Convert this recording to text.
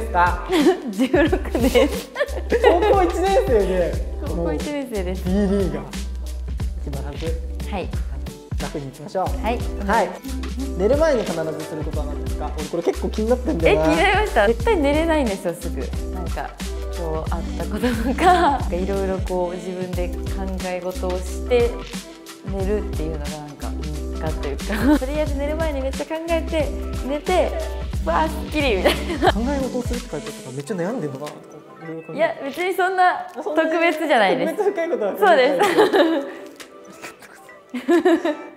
ですか？16です。高校1年生で、高校1年生です。 B リーガー、素晴らしい。はい、楽にいきましょう。はい、はい、寝る前に必ずすることは何ですか？俺これ結構気になってんだよな。気になりました。絶対寝れないんですよ、すぐ。なんか今日あったこととかいろいろこう自分で考え事をして寝るっていうのがなんか日課というかとりあえず寝る前にめっちゃ考えて寝てわーすっきりみたいな。考え事をするって書いてあったからめっちゃ悩んでるのかなとか。いや別にそんな特別じゃないです。特別深いことはそうです。